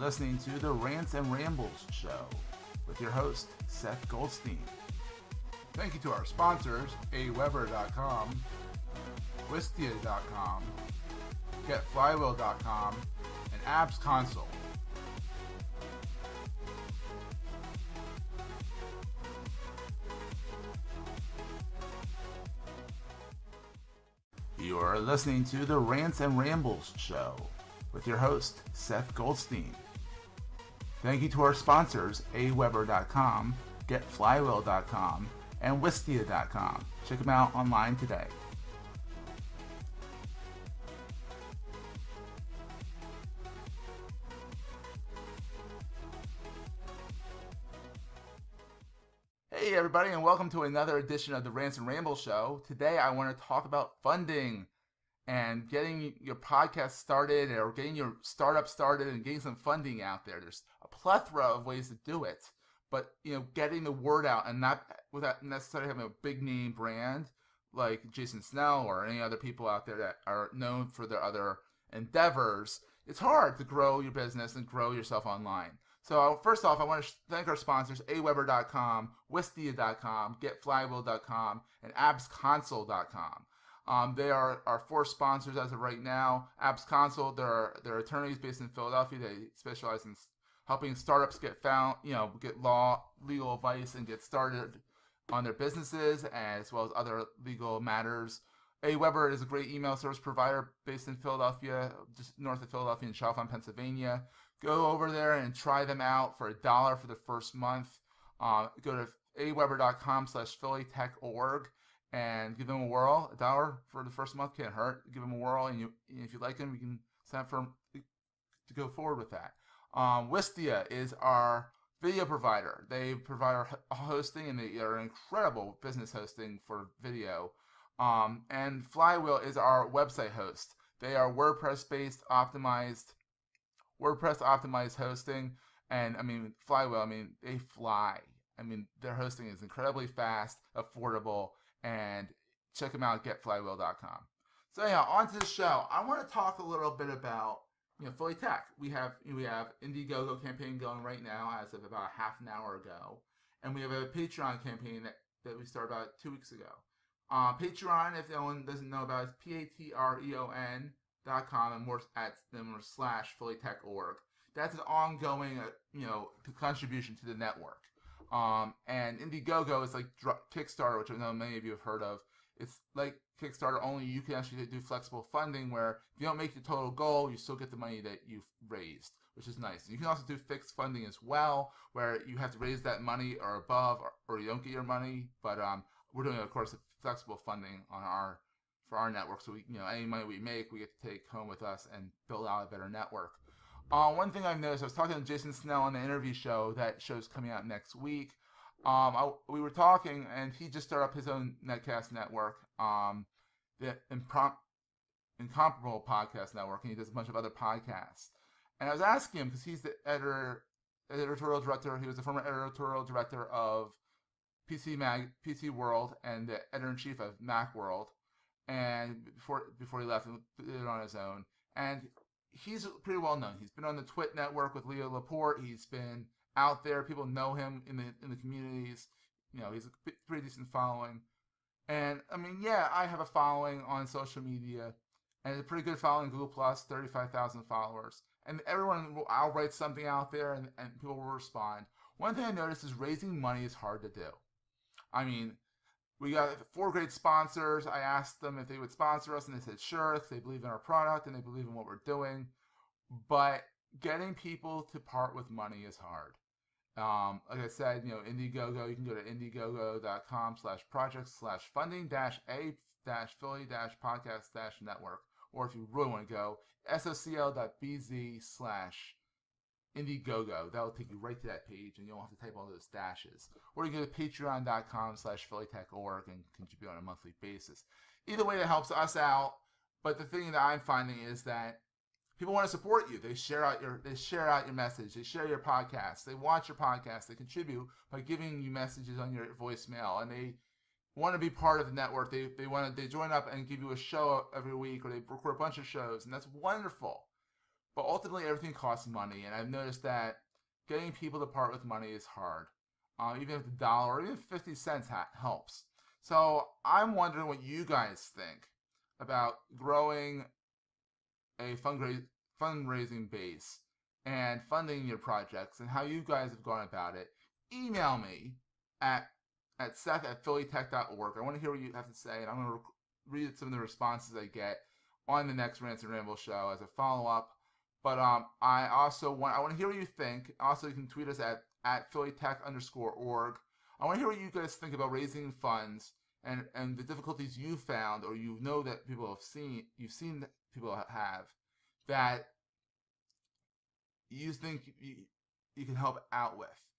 listening to the Rants and Rambles show with your host, Seth Goldstein. Thank you to our sponsors, Aweber.com, Wistia.com, GetFlywheel.com, and Apps Console. You are listening to the Rants and Rambles show with your host, Seth Goldstein. Thank you to our sponsors, Aweber.com, GetFlywheel.com, and Wistia.com. Check them out online today. Hey everybody, and welcome to another edition of the Rants and Ramble show. Today I want to talk about funding and getting your podcast started, or getting your startup started and getting some funding out there. There's a plethora of ways to do it, but you know, getting the word out and not without necessarily having a big name brand like Jason Snell or any other people out there that are known for their other endeavors. It's hard to grow your business and grow yourself online. So first off, I want to thank our sponsors, Aweber.com, Wistia.com, GetFlywheel.com, and AppsConsole.com. They are our four sponsors as of right now. Apps Console, they're attorneys based in Philadelphia. They specialize in helping startups get found, you know, get legal advice and get started on their businesses, as well as other legal matters. Aweber is a great email service provider based in Philadelphia, just north of Philadelphia in Chalfont, Pennsylvania. Go over there and try them out for $1 for the first month. Go to aweber.com/PhillyTech.org and give them a whirl. $1 for the first month can't hurt. Give them a whirl, and if you like them, you can sign up for them to go forward with that. Wistia is our video provider. They provide our hosting, and they are incredible business hosting for video. And Flywheel is our website host. They are WordPress optimized hosting, and Flywheel, they fly. Their hosting is incredibly fast, affordable, and check them out at getflywheel.com. So anyhow, on to the show. I want to talk a little bit about Philly Tech. We have Indiegogo campaign going right now as of about half an hour ago, and we have a Patreon campaign that we started about 2 weeks ago. Patreon, if anyone doesn't know about it, is patreon.com and more at them /PhillyTech.org. That's an ongoing, contribution to the network. And Indiegogo is like Kickstarter, which I know many of you have heard of. It's like Kickstarter, only you can actually do flexible funding, where if you don't make the total goal, you still get the money that you've raised, which is nice. You can also do fixed funding as well, where you have to raise that money or above, or you don't get your money. But we're doing, of course, flexible funding on our network, so we, any money we make, we get to take home with us and build out a better network. One thing I've noticed, I was talking to Jason Snell on the interview show. That show's coming out next week. We were talking, and he just started up his own netcast network, the Incomparable Podcast Network, and he does a bunch of other podcasts. And I was asking him, because he's the editorial director. He was the former editorial director of PC Mag, PC World, and the editor-in-chief of Mac World. And before he left, he did it on his own. And he's pretty well known. He's been on the Twit Network with Leo Laporte. He's been out there. People know him in the communities. He's a pretty decent following. And I have a following on social media, and a pretty good following. Google Plus, 35,000 followers. And I'll write something out there, and people will respond. One thing I noticed is raising money is hard to do. We got four great sponsors. I asked them if they would sponsor us, and they said sure, if they believe in our product and they believe in what we're doing. But getting people to part with money is hard. Like I said, Indiegogo, you can go to indiegogo.com/projects/funding-a-philly-podcast-network. Or if you really want to go, socl.bz/Indiegogo. That'll take you right to that page, and you don't have to type all those dashes. Or you go to patreon.com/PhillyTech.org and contribute on a monthly basis. Either way, that helps us out. But the thing that I'm finding is that people want to support you. They share out your message. They share your podcast. They watch your podcast. They contribute by giving you messages on your voicemail, and they want to be part of the network. They join up and give you a show every week, or they record a bunch of shows, and that's wonderful. But ultimately, everything costs money, and I've noticed that getting people to part with money is hard. Even if $1 or even 50 cents helps. So I'm wondering what you guys think about growing a fundraising base and funding your projects and how you guys have gone about it. Email me at seth@phillytech.org. I want to hear what you have to say, and I'm going to read some of the responses I get on the next Rants and Ramble show as a follow-up. But I also want to hear what you think. Also, you can tweet us at phillytech_org. I want to hear what you guys think about raising funds and the difficulties you found, or you know that people have seen, you've seen that people have, that you think you can help out with.